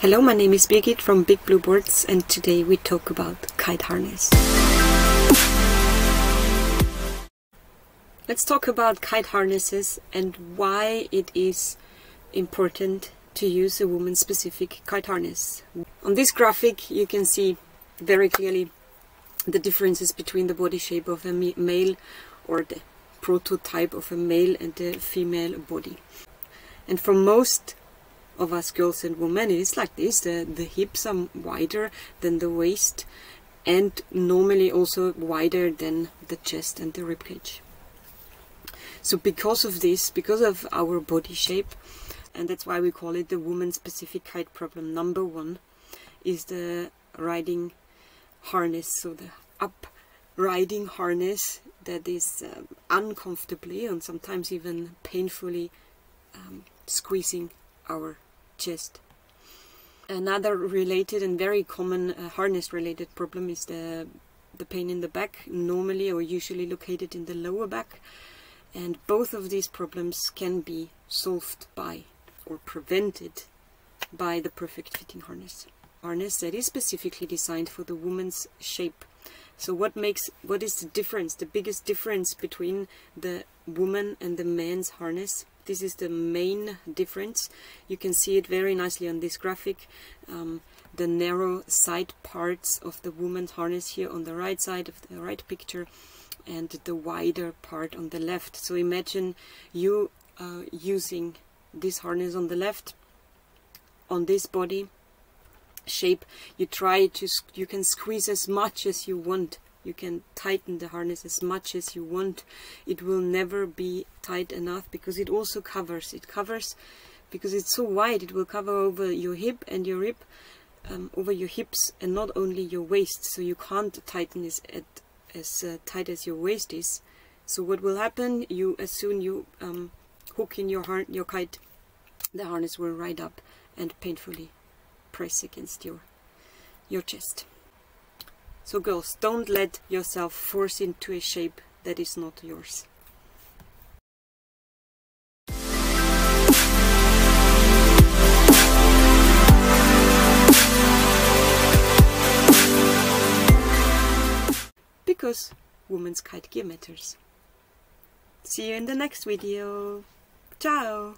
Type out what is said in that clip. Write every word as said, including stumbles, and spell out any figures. Hello, my name is Birgit from Big Blue Boards, and today we talk about kite harness. Let's talk about kite harnesses and why it is important to use a woman specific kite harness. On this graphic you can see very clearly the differences between the body shape of a male, or the prototype of a male, and the female body. And for most of us girls and women, it is like this. The, the hips are wider than the waist, and normally also wider than the chest and the ribcage. So because of this, because of our body shape, and that's why we call it the woman-specific kite problem, number one is the riding harness, so the up riding harness that is um, uncomfortably and sometimes even painfully um, squeezing our chest. Another related and very common uh, harness related problem is the, the pain in the back, normally or usually located in the lower back, and both of these problems can be solved by or prevented by the perfect fitting harness. Harness that is specifically designed for the woman's shape. So what makes, what is the difference, the biggest difference between the woman and the man's harness? This is the main difference. You can see it very nicely on this graphic. Um, the narrow side parts of the woman's harness here on the right side of the right picture, and the wider part on the left. So imagine you uh, using this harness on the left, on this body shape. You try to, you can squeeze as much as you want. You can tighten the harness as much as you want. It will never be tight enough, because it also covers. It covers because it's so wide. It will cover over your hip and your rib, um, over your hips, and not only your waist. So you can't tighten this at, as uh, tight as your waist is. So what will happen? You, as soon you um, hook in your har your kite, the harness will ride up and painfully press against your your chest. So girls, don't let yourself force into a shape that is not yours. Because women's kite gear matters. See you in the next video. Ciao!